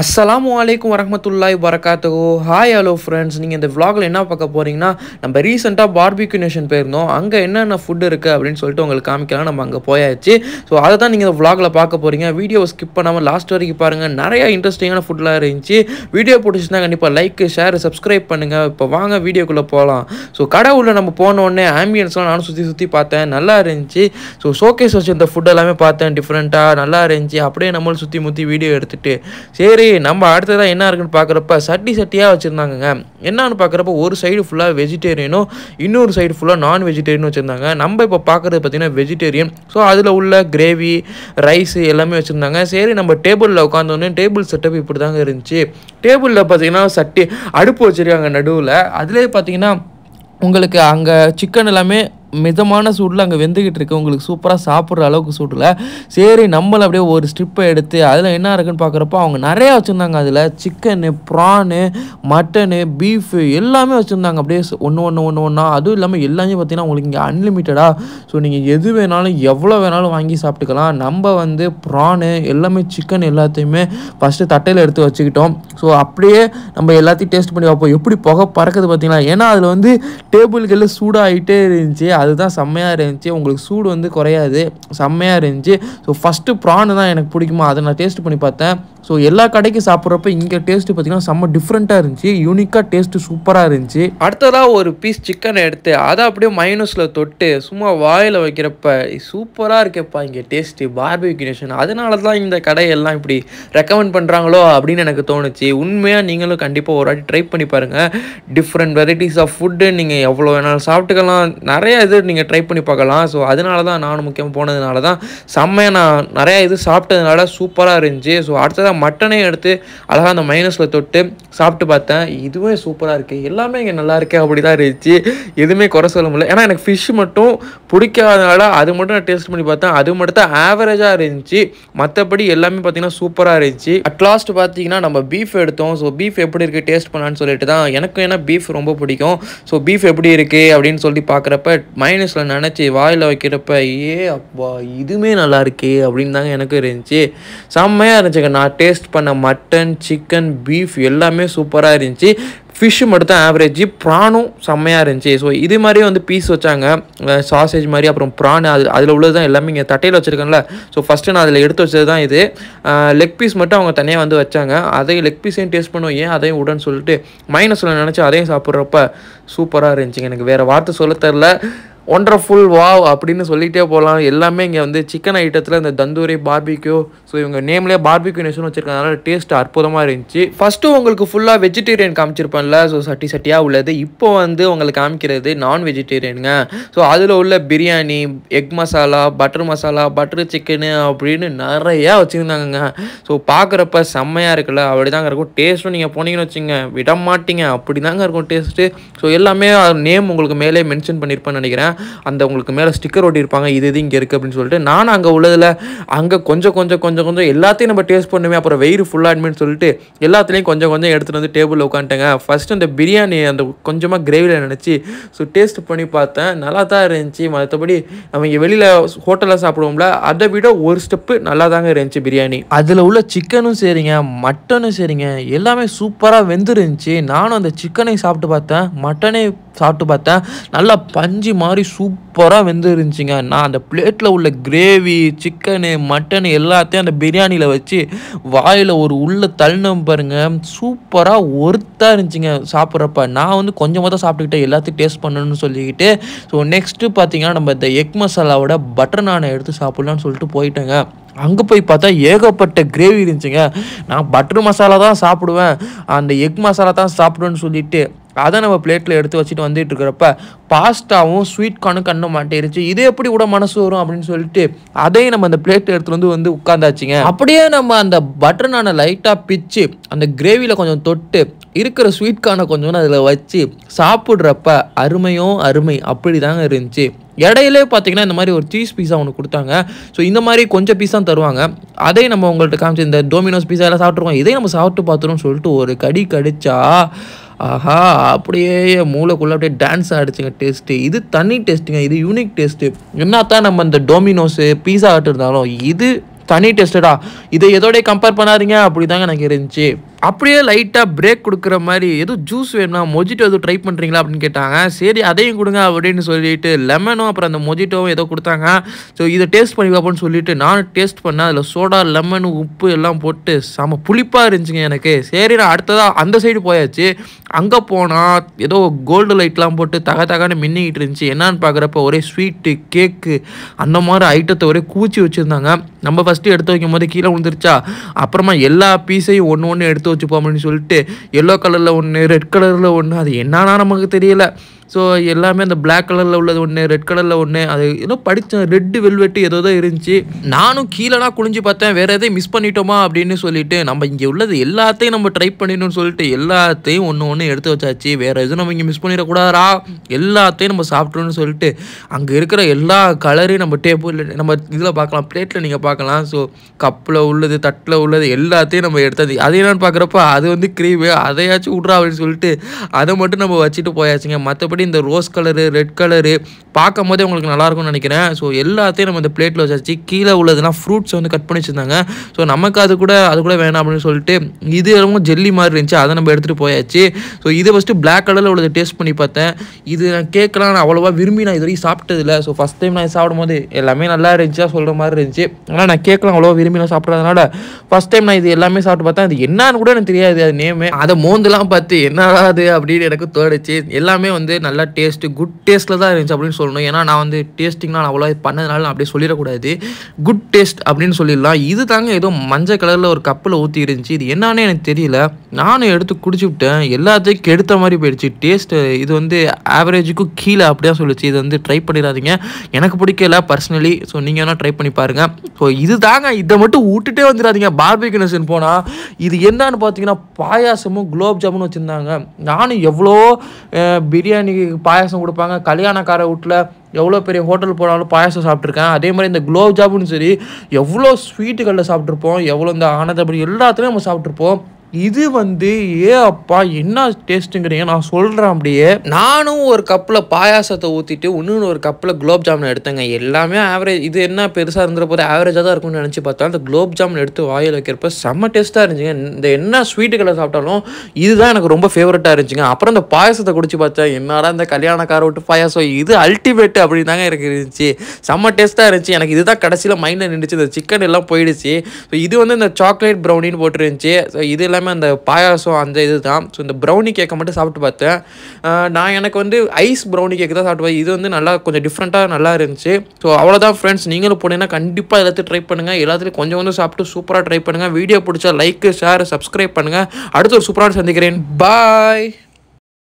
Assalamualaikum warahmatullahi wabarakatuh. Hi hello friends, நீங்கள் இந்த vlogல என்ன பார்க்க போறீங்கன்னா நம்ம ரீசன்ட்டா Barbeque Nation போயிருந்தோம். அங்க என்னென்ன ஃபுட் இருக்கு அப்படினு சொல்லிட்டு உங்களுக்கு காமிக்கலாம். நம்ம அங்க போயாச்சு. சோ அத தான் நீங்க இந்த vlogல பார்க்க போறீங்க. வீடியோவை ஸ்கிப் பண்ணாம லாஸ்ட் வரைக்கும் பாருங்க. நிறைய இன்ட்ரஸ்டிங்கான ஃபுட்லாம் இருந்துச்சு. வீடியோ பிடிச்சிருந்தா கண்டிப்பா லைக், ஷேர், சப்ஸ்கிரைப் பண்ணுங்க. இப்போ வாங்க வீடியோக்குள்ள போலாம். சோ கடை உள்ள நம்ம போன உடனே ஆம்பியன்ஸ்லாம் நான் சுத்தி பார்த்தேன். நல்லா இருந்துச்சு. சோ ஷோகேஸ் வச்ச இந்த ஃபுட் எல்லாமே பார்த்தேன். டிஃபரண்டா நல்லா இருந்துச்சு. அப்படியே நம்ம சுத்தி முத்தி வீடியோ எடுத்துட்டு சரி நம்ம அடுத்ததா என்ன இருக்குன்னு பாக்குறப்ப சட்டியா வச்சிருந்தாங்க. என்னன்னு பாக்குறப்ப ஒரு சைடு ஃபுல்லா வெஜிடேரியனும் இன்னொரு சைடு ஃபுல்லா நான் வெஜிடேரியனும் வச்சிருந்தாங்க. நம்ம இப்ப பாக்குறது பாத்தீங்கன்னா வெஜிடேரியன். சோ அதுல உள்ள கிரேவி, ரைஸ் எல்லாமே வச்சிருந்தாங்க. சரி நம்ம டேபிள்ல உட்கார்ந்தோன்னே டேபிள் செட்டப் இப்படிதாங்க இருந்துச்சு. டேபிள்ல பாத்தீங்கன்னா சட்டி அடுப்பு வச்சிருக்காங்க நடுவுல. அதுலயே பாத்தீங்கன்னா உங்களுக்கு அங்க சிக்கன் எல்லாமே மிதமான சூடில் அங்கே வெந்துக்கிட்டு இருக்கு. உங்களுக்கு சூப்பராக சாப்பிட்ற அளவுக்கு சூடில் சரி நம்மளை அப்படியே ஒரு ஸ்ட்ரிப்பை எடுத்து அதில் என்ன இருக்குன்னு பார்க்குறப்போ அவங்க நிறையா வச்சுருந்தாங்க. அதில் சிக்கனு, ப்ரானு, மட்டனு, பீஃபு எல்லாமே வச்சுருந்தாங்க. அப்படியே ஒன்று ஒன்றா அதுவும் இல்லாமல் எல்லாமே பார்த்தீங்கன்னா உங்களுக்கு இங்கே அன்லிமிட்டடாக. ஸோ நீங்கள் எது வேணாலும் எவ்வளோ வேணாலும் வாங்கி சாப்பிட்டுக்கலாம். நம்ம வந்து ப்ரானு எல்லாமே சிக்கன் எல்லாத்தையுமே ஃபஸ்ட்டு தட்டையில் எடுத்து வச்சுக்கிட்டோம். ஸோ அப்படியே நம்ம எல்லாத்தையும் டேஸ்ட் பண்ணி பார்ப்போம். எப்படி புகை பறக்குது பார்த்தீங்கன்னா, ஏன்னா அதில் வந்து டேபிள்களில் சூடாகிட்டே இருந்துச்சு. அதுதான் செம்மையாக இருந்துச்சு. உங்களுக்கு சூடு வந்து குறையாது, செம்மையாக இருந்துச்சு. ஸோ ஃபஸ்ட்டு ப்ரான் தான் எனக்கு பிடிக்குமா, அதை நான் டேஸ்ட் பண்ணி பார்த்தேன். ஸோ எல்லா கடைக்கு சாப்பிட்றப்ப இங்கே டேஸ்ட்டு பார்த்திங்கன்னா செம்ம டிஃப்ரெண்ட்டாக இருந்துச்சு. யூனிக்காக டேஸ்ட்டு சூப்பராக இருந்துச்சு. அடுத்ததாக ஒரு பீஸ் சிக்கனை எடுத்து அதை அப்படியே மைனஸில் தொட்டு சும்மா வாயில் வைக்கிறப்ப சூப்பராக இருக்கேப்பா இங்கே டேஸ்ட்டு Barbeque Nation. அதனால தான் இந்த கடையெல்லாம் இப்படி ரெக்கமெண்ட் பண்ணுறாங்களோ அப்படின்னு எனக்கு தோணுச்சு. உண்மையாக நீங்களும் கண்டிப்பாக ஒரு வாட்டி ட்ரை பண்ணி பாருங்கள். டிஃப்ரெண்ட் வெரைட்டிஸ் ஆஃப் ஃபுட்டு நீங்கள் எவ்வளோ வேணாலும் சாப்பிட்டுக்கலாம். நிறையா இது நீங்கள் ட்ரை பண்ணி பார்க்கலாம். ஸோ அதனால தான் நானும் முக்கியமாக போனதுனால தான் செம்மையாக நான் நிறையா இது சாப்பிட்டதுனால சூப்பராக இருந்துச்சு. ஸோ அடுத்ததான் மட்டனையும் எடுத்து அழகாக அந்த மைனஸில் தொட்டு சாப்பிட்டு பார்த்தேன். இதுவே சூப்பராக இருக்குது. எல்லாமே இங்கே நல்லா இருக்கேன் அப்படி தான் இருந்துச்சு. எதுவுமே குறை சொல்ல முடியல. ஏன்னா எனக்கு ஃபிஷ் மட்டும் பிடிக்காதனால அது மட்டும் நான் டேஸ்ட் பண்ணி பார்த்தேன். அது மட்டும் தான் ஆவரேஜாக இருந்துச்சு. மற்றபடி எல்லாமே பார்த்திங்கன்னா சூப்பராக இருந்துச்சு. அட்லாஸ்ட் பார்த்திங்கன்னா நம்ம பீஃப் எடுத்தோம். ஸோ பீஃப் எப்படி இருக்குது டேஸ்ட் பண்ணான்னு சொல்லிட்டு தான் எனக்கும், ஏன்னா பீஃப் ரொம்ப பிடிக்கும். ஸோ பீஃப் எப்படி இருக்குது அப்படின்னு சொல்லி பார்க்குறப்ப மைனஸில் நினச்சி வாயில் வைக்கிறப்ப ஏ அப்பா இதுவுமே நல்லா இருக்கே அப்படின்னு தாங்க எனக்கு இருந்துச்சு. செம்மையாக இருந்துச்சுங்க. நான் டேஸ்ட் பண்ண மட்டன், சிக்கன், பீஃப் எல்லாமே சூப்பராக இருந்துச்சு. ஃபிஷ்ஷு மட்டும் தான் ஆவரேஜ். ப்ரானும் செம்மையாக இருந்துச்சு. ஸோ இது மாதிரியே வந்து பீஸ் வச்சாங்க சாசேஜ் மாதிரி. அப்புறம் ப்ரான் அதில் உள்ளது தான் எல்லாமே இங்கே தட்டையில் வச்சுருக்கேன்ல. ஸோ ஃபஸ்ட்டு நான் அதில் எடுத்து வச்சது தான் இது. லெக் பீஸ் மட்டும் அவங்க தனியாக வந்து வச்சாங்க. அதையும் லெக் பீஸையும் டேஸ்ட் பண்ணுவோம் ஏன் அதையும் விடன்னு சொல்லிட்டு மைனஸில் நினச்சி அதையும் சாப்பிட்றப்ப சூப்பராக இருந்துச்சுங்க. எனக்கு வேறு வார்த்தை சொல்ல தெரில. ஒண்டர்ஃபுல் வாவ் அப்படின்னு சொல்லிகிட்டே போகலாம். எல்லாமே இங்கே வந்து சிக்கன் ஐட்டத்தில் இந்த தந்தூரி, பார்பிக்யூ, ஸோ இவங்க நேம்லேயே Barbeque Nation வச்சுருக்கனால டேஸ்ட் அற்புதமாக இருந்துச்சு. ஃபஸ்ட்டு உங்களுக்கு ஃபுல்லாக வெஜிடேரியன் காமிச்சிருப்பேன்ல. ஸோ சட்டியாக உள்ளது இப்போ வந்து உங்களுக்கு காமிக்கிறது நான் வெஜிடேரியனுங்க. ஸோ அதில் உள்ள biryani, egg masala, butter chicken அப்படின்னு நிறையா வச்சுருந்தாங்கங்க. ஸோ பார்க்குறப்ப செம்மையாக இருக்குல்ல, அப்படி தாங்க இருக்கும். டேஸ்ட்டும் நீங்கள் போனீங்கன்னு வச்சுங்க விட மாட்டிங்க, அப்படி தாங்க இருக்கும் டேஸ்ட்டு. ஸோ எல்லாமே நேம் உங்களுக்கு மேலே மென்ஷன் பண்ணியிருப்பேன்னு நினைக்கிறேன். அந்த உங்களுக்கு மேலே ஸ்டிக்கர் ஒட்டி இருப்பாங்க இது இது இங்கே இருக்குது அப்படின்னு சொல்லிட்டு. நான் அங்கே உள்ளதில் அங்கே கொஞ்சம் எல்லாத்தையும் நம்ம டேஸ்ட் பண்ணுவேன். அப்புறம் வெயிறு ஃபுல்லாகிடுமேன்னு சொல்லிட்டு எல்லாத்துலேயும் கொஞ்சம் எடுத்துகிட்டு வந்து டேபிளில் உட்காந்துட்டேங்க. ஃபஸ்ட்டு அந்த பிரியாணி அந்த கொஞ்சமாக கிரேவியில் நினச்சி ஸோ டேஸ்ட் பண்ணி பார்த்தேன். நல்லா தான் இருந்துச்சு. மற்றபடி நம்ம இங்கே வெளியில் ஹோட்டலில் சாப்பிடுவோம்ல, அதை விட ஒரு ஸ்டெப்பு நல்லா தாங்க இருந்துச்சு பிரியாணி. அதில் உள்ள சிக்கனும் சரிங்க, மட்டனும் சரிங்க, எல்லாமே சூப்பராக வெந்துருந்துச்சு. நானும் அந்த சிக்கனை சாப்பிட்டு பார்த்தேன், மட்டனை சாப்பிட்டு பார்த்தேன். நல்லா பஞ்சு மாதிரி சூப்பராக வெந்து இருந்துச்சுங்க. நான் அந்த பிளேட்டில் உள்ள கிரேவி, சிக்கனு, மட்டன் எல்லாத்தையும் அந்த பிரியாணியில் வச்சு வாயில் ஒரு உள்ள தள்ளினம் பாருங்க. சூப்பராக ஒர்த்தாக இருந்துச்சுங்க சாப்பிட்றப்ப. நான் வந்து கொஞ்சமாக தான் சாப்பிட்டுக்கிட்டேன் எல்லாத்தையும் டேஸ்ட் பண்ணணும்னு சொல்லிக்கிட்டு. ஸோ நெக்ஸ்ட்டு பார்த்தீங்கன்னா நம்ம இந்த எக் மசாலாவோட பட்டர் நானை எடுத்து சாப்பிட்லான்னு சொல்லிட்டு போயிட்டேங்க. அங்கே போய் பார்த்தா ஏகப்பட்ட கிரேவி இருந்துச்சுங்க. நான் பட்டர் மசாலா தான் சாப்பிடுவேன், அந்த எக் மசாலா தான் சாப்பிடுவேன்னு சொல்லிட்டு அதை நம்ம பிளேட்டில் எடுத்து வச்சுட்டு வந்துட்டு இருக்கிறப்ப பாஸ்தாவும் ஸ்வீட் கார்னும் கண்ண மாட்டேருச்சு. இது எப்படி கூட மனசு வரும் அப்படின்னு சொல்லிட்டு அதையும் நம்ம அந்த பிளேட்டில் எடுத்துகிட்டு வந்து உட்காந்தாச்சுங்க. அப்படியே நம்ம அந்த பட்டர் நானை லைட்டாக பிச்சு அந்த கிரேவியில் கொஞ்சம் தொட்டு இருக்கிற ஸ்வீட் கார்னை கொஞ்சம் அதில் வச்சு சாப்பிட்றப்ப அருமை அப்படி தாங்க இருந்துச்சு. இடையிலே பார்த்தீங்கன்னா இந்த மாதிரி ஒரு சீஸ் பீஸா ஒன்று கொடுத்தாங்க. ஸோ இந்த மாதிரி கொஞ்சம் பீஸாக தருவாங்க. அதே நம்ம உங்கள்கிட்ட காமிச்சு இந்த டோமினோஸ் பீஸா எல்லாம் சாப்பிட்ருக்கோம், இதே நம்ம சாப்பிட்டு பார்த்துருன்னு சொல்லிட்டு ஒரு கடி கடிச்சா ஆஹா அப்படியே மூளைக்குள்ளே அப்படியே டான்ஸ் ஆகிடுச்சுங்க டேஸ்ட்டு. இது தனி டேஸ்ட்டுங்க, இது யூனிக் டேஸ்ட்டு. என்ன தான் நம்ம இந்த டோமினோஸு பீஸா ஆட்டிருந்தாலும் இது தனி டெஸ்டடா. இதை எதோடய கம்பேர் பண்ணாதீங்க அப்படி தாங்க எனக்கு இருந்துச்சு. அப்படியே லைட்டாக பிரேக் கொடுக்குற மாதிரி எதுவும் ஜூஸ் வேணும்னா மொஜிட்டோ எதுவும் ட்ரை பண்ணுறீங்களா அப்படின்னு கேட்டாங்க. சரி அதையும் கொடுங்க அப்படின்னு சொல்லிட்டு லெமனும் அப்புறம் அந்த மொஜிட்டோவும் ஏதோ கொடுத்தாங்க. ஸோ இதை டேஸ்ட் பண்ணி பார்ப்போன்னு சொல்லிட்டு நானும் டேஸ்ட் பண்ணேன். அதில் சோடா லெமன் உப்பு எல்லாம் போட்டு செம புளிப்பாக இருந்துச்சுங்க எனக்கு. சரி நான் அடுத்ததாக அந்த சைடு போயாச்சு. அங்கே போனால் ஏதோ கோல்டு லைட்லாம் போட்டு தகத்தாகனு மின்னிக்கிட்டு இருந்துச்சு. என்னான்னு பார்க்குறப்ப ஒரே ஸ்வீட்டு கேக்கு அந்த மாதிரி ஐட்டத்தை ஒரே கூச்சி வச்சுருந்தாங்க. நம்ம ஃபஸ்ட்டு எடுத்து வைக்கும் போது கீழே விழுந்துருச்சா, அப்புறமா எல்லா பீஸையும் ஒன்று ஒன்று எடுத்து வச்சுப்போம் அப்படின்னு சொல்லிட்டு எல்லோ கலரில் ஒன்று ரெட் கலரில் ஒன்று, அது என்னன்னா நமக்கு தெரியல. ஸோ எல்லாமே அந்த பிளாக் கலரில் உள்ளது ஒன்று, ரெட் கலரில் ஒன்று, அது ஏதோ படித்தேன் ரெட்டு வெல்வெட்டு ஏதோ தான் இருந்துச்சு. நானும் கீழேலாம் குளிஞ்சு பார்த்தேன் வேறு எதையும் மிஸ் பண்ணிட்டோமா அப்படின்னு சொல்லிட்டு நம்ம இங்கே உள்ளது எல்லாத்தையும் நம்ம ட்ரை பண்ணிடணும்னு சொல்லிட்டு எல்லாத்தையும் ஒன்று ஒன்று எடுத்து வச்சாச்சு. வேறு எதுவும் நம்ம இங்கே மிஸ் பண்ணிடக்கூடாதா, எல்லாத்தையும் நம்ம சாப்பிட்றோன்னு சொல்லிட்டு அங்கே இருக்கிற எல்லா கலரையும் நம்ம டேபிள் நம்ம இதில் பார்க்கலாம், பிளேட்டில் நீங்கள் பார்க்கலாம். ஸோ கப்பில் உள்ளது தட்டில் உள்ளது எல்லாத்தையும் நம்ம எடுத்தாச்சு. அது என்னென்னு பார்க்குறப்ப அது வந்து க்ரீமு, அதையாச்சும் விட்றா அப்படின்னு சொல்லிட்டு அதை மட்டும் நம்ம வச்சுட்டு போயாச்சுங்க. மற்றபடி இந்த ரோஸ் கலரு ரெட் கலரு பார்க்கும் போதே உங்களுக்கு நல்லா இருக்கும்னு நினைக்கிறேன். ஸோ எல்லாத்தையும் நம்ம இந்த பிளேட்டில் வச்சாச்சு. கீழே உள்ளதுனா ஃப்ரூட்ஸ் வந்து கட் பண்ணி வச்சுருந்தாங்க. ஸோ நமக்கு அது கூட வேணாம் அப்படின்னு சொல்லிட்டு இது ரொம்ப ஜெல்லி மாதிரி இருந்துச்சு, அதை நம்ம எடுத்துகிட்டு போயாச்சு. ஸோ இதை ஃபஸ்ட்டு பிளாக் கலரில் உள்ளது டேஸ்ட் பண்ணி பார்த்தேன். இது நான் கேட்கலாம், நான் அவ்வளோவா விரும்பி நான் இது வரைக்கும் சாப்பிட்டதில்லை. ஸோ ஃபஸ்ட் டைம் நான் சாப்பிடும் போது எல்லாமே நல்லா இருந்துச்சா சொல்கிற மாதிரி இருந்துச்சு. ஆனால் நான் கேட்கலாம் அவ்வளோவா விரும்பி நான் சாப்பிட்றதுனால ஃபஸ்ட் டைம் நான் இது எல்லாமே சாப்பிட்டு பார்த்தேன். அது என்னன்னு கூட எனக்கு தெரியாது, அது நேமே அதை மோந்தெல்லாம் பார்த்து என்னது அப்படின்னு எனக்கு தோணுச்சு. எல்லாமே வந்து நல்லா டேஸ்ட்டு குட் டேஸ்ட்டில் தான் இருந்துச்சு அப்படின்னு சொல்லணும். ஏன்னா நான் வந்து டேஸ்டிங்லாம் நான் அவ்வளோ பண்ணதுனால நான் அப்படியே சொல்லிடக்கூடாது, குட் டேஸ்ட் அப்படின்னு சொல்லிடலாம். இது தாங்க ஏதோ மஞ்சள் கலரில் ஒரு கப்பில் ஊற்றி இருந்துச்சு. இது என்னான்னு எனக்கு தெரியல, நானும் எடுத்து குடிச்சு விட்டேன். எல்லாத்தையும் கெடுத்த மாதிரி போயிடுச்சு டேஸ்ட்டு. இது வந்து ஆவரேஜுக்கும் கீழே அப்படியே சொல்லிச்சு. இது வந்து ட்ரை பண்ணிடாதீங்க, எனக்கு பிடிக்கல பர்சனலி. ஸோ நீங்கள் வேணால் ட்ரை பண்ணி பாருங்கள். ஸோ இது தாங்க, இதை மட்டும் விட்டுட்டே வந்துடாதீங்க பார்பெக்யூ நேஷன் போனால். இது என்னன்னு பார்த்தீங்கன்னா பாயாசமும் குலோப் ஜாமுன்னு வச்சுருந்தாங்க. நானும் எவ்வளோ பிரியாணி பாயாசம் கொடுப்பாங்க, கல்யாணக்கார வீட்டில் எவ்வளோ பெரிய ஹோட்டல் போனாலும் பாயாசம் சாப்பிட்ருக்கேன். அதே மாதிரி இந்த குலோப் ஜாமுன்னு சரி, எவ்வளோ ஸ்வீட்டுகளில் சாப்பிட்ருப்போம், எவ்வளோ இந்த ஆனந்தபடி எல்லாத்துலேயும் நம்ம சாப்பிட்ருப்போம். இது வந்து ஏ அப்பா என்ன டேஸ்ட்டுங்கிறீங்க. நான் சொல்கிறேன், அப்படியே நானும் ஒரு கப்பில் பாயாசத்தை ஊற்றிட்டு இன்னொன்று ஒரு கப்பில் குலோப் ஜாமுன் எடுத்தேங்க. எல்லாமே ஆவரேஜ், இது என்ன பெருசாக இருந்துற போது ஆவரேஜாக தான் இருக்கும்னு நினச்சி பார்த்தா அந்த குலோப் ஜாமுன் எடுத்து வாயில் வைக்கிறப்ப செம்ம டேஸ்ட்டாக இருந்துச்சுங்க. இந்த என்ன ஸ்வீட்டுகளை சாப்பிட்டாலும் இதுதான் எனக்கு ரொம்ப ஃபேவரட்டாக இருந்துச்சுங்க. அப்புறம் இந்த பாயாசத்தை குடிச்சு பார்த்தேன், என்னடா இந்த கல்யாணக்கார விட்டு பாயாசம், இது அல்டிமேட் அப்படின்னு தாங்க எனக்கு இருந்துச்சு. செம்ம டேஸ்ட்டாக இருந்துச்சு எனக்கு. இதுதான் கடைசியில் மைண்டில் நின்றுச்சு, இந்த சிக்கன் எல்லாம் போயிடுச்சு. ஸோ இது வந்து இந்த சாக்லேட் ப்ரௌனின்னு போட்டுருந்துச்சு. ஸோ இது எல்லாமே அந்த பாயாசம் அந்த இது தான். ஸோ இந்த ப்ரௌனி கேக்கை மட்டும் சாப்பிட்டு பார்த்தேன் நான். எனக்கு வந்து ஐஸ் ப்ரௌனி கேக்கு தான் சாப்பிட்டு பார்த்தேன். இது வந்து நல்லா கொஞ்சம் டிஃப்ரெண்ட்டாக நல்லா இருந்துச்சு. ஸோ அவ்வளோதான் ஃப்ரெண்ட்ஸ், நீங்களும் போனீங்கன்னா கண்டிப்பாக எல்லாத்தையும் ட்ரை பண்ணுங்கள். எல்லாத்துலையும் கொஞ்சம் கொஞ்சம் சாப்பிட்டு சூப்பராக ட்ரை பண்ணுங்கள். வீடியோ பிடிச்சா லைக் ஷேர் சப்ஸ்கிரைப் பண்ணுங்கள். அடுத்து ஒரு சூப்பராக சந்திக்கிறேன். பாய்.